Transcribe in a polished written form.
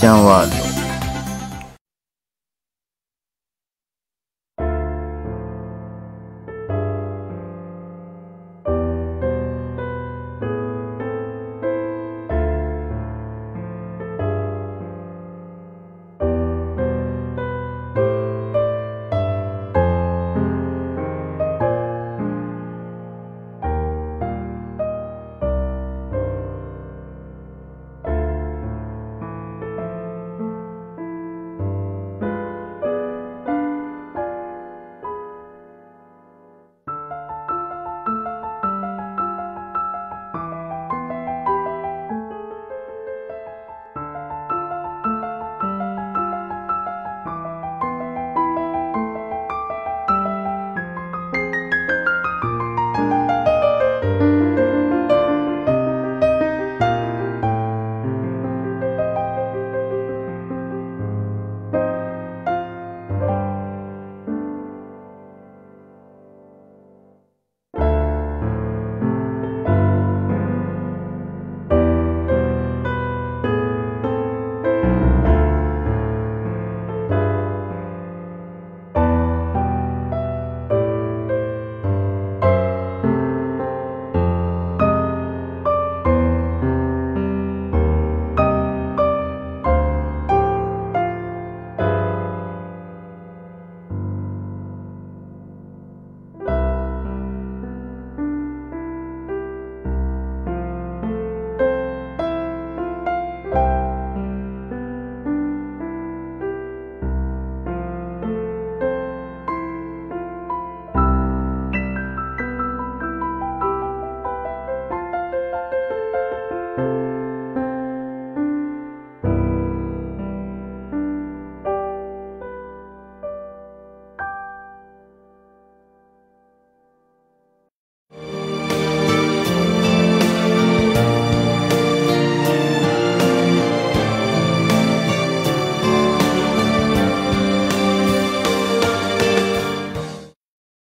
ちゃんワールド。